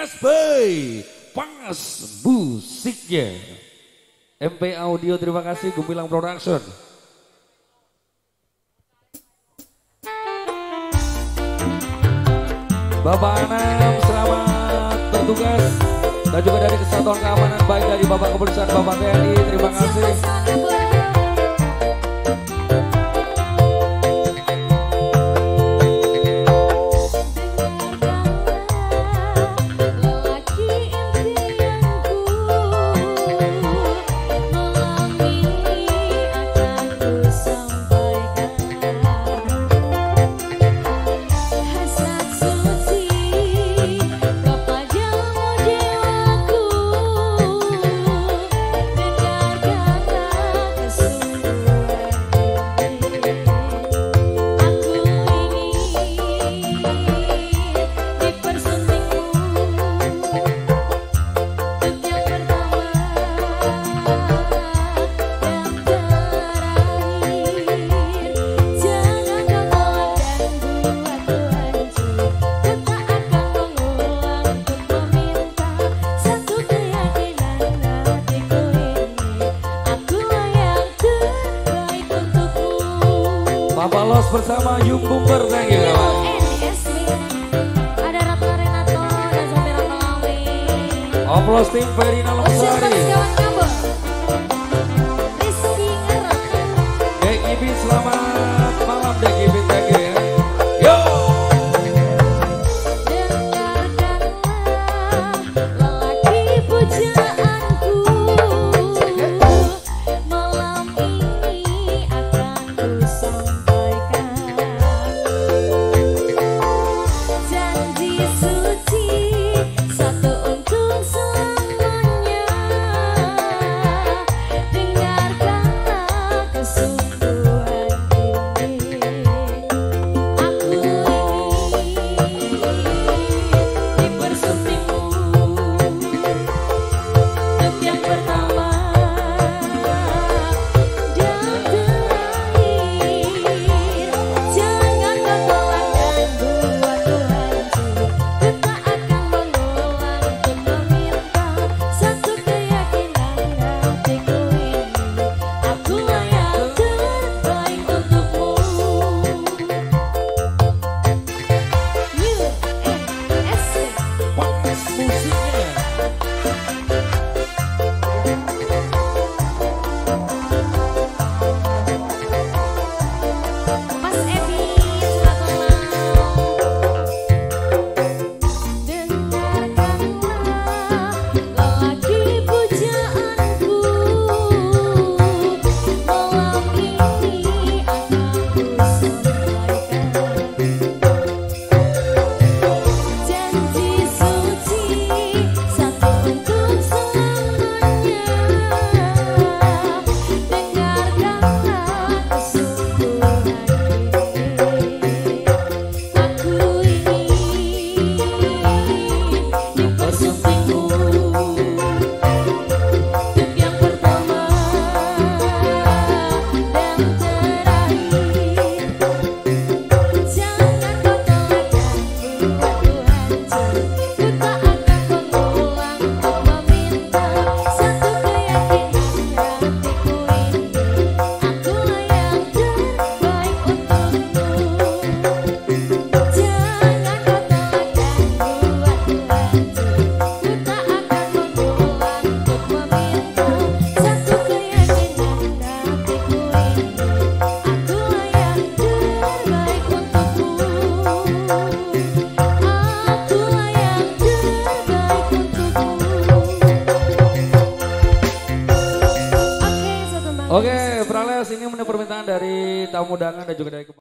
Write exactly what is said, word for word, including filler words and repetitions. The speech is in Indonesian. P S B, pas musiknya. M P Audio, terima kasih Gumbilang Production. Bapak Anam selamat bertugas dan juga dari Kesatuan Keamanan, baik dari Bapak Kepolisian, Bapak T N I, terima kasih. Bapak Los bersama Yumbung Berteng ya kawan. Ada Ratu Renato dan Sampai Ramalawi. Oplos tim Verina Lomsari. Dek Ibin selamat malam Dek Ibin Tagi ya. Yo. Lelaki pujaanku malam ini akan kusambung. Oke, Prales ini menu permintaan dari tamu undangan dan juga dari